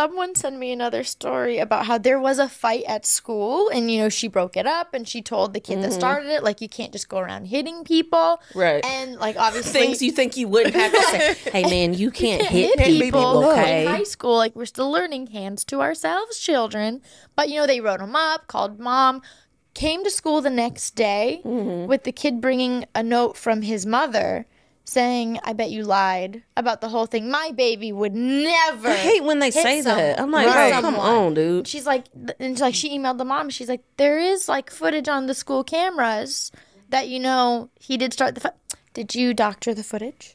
someone sent me another story about how there was a fight at school and, you know, she broke it up and she told the kid that started it, like, you can't just go around hitting people. Right. And, like, obviously. Things you think you wouldn't have to say. Hey, man, you can't hit people. Okay. In high school, like, we're still learning hands to ourselves, children. But, you know, they wrote him up, called mom, came to school the next day with the kid bringing a note from his mother saying, I bet you lied about the whole thing. My baby would never. I hate when they say that. I'm like, oh, come on, dude. She's like, and she's like, she emailed the mom. She's like, there is like footage on the school cameras that, you know, he did start the fight. Did you doctor the footage?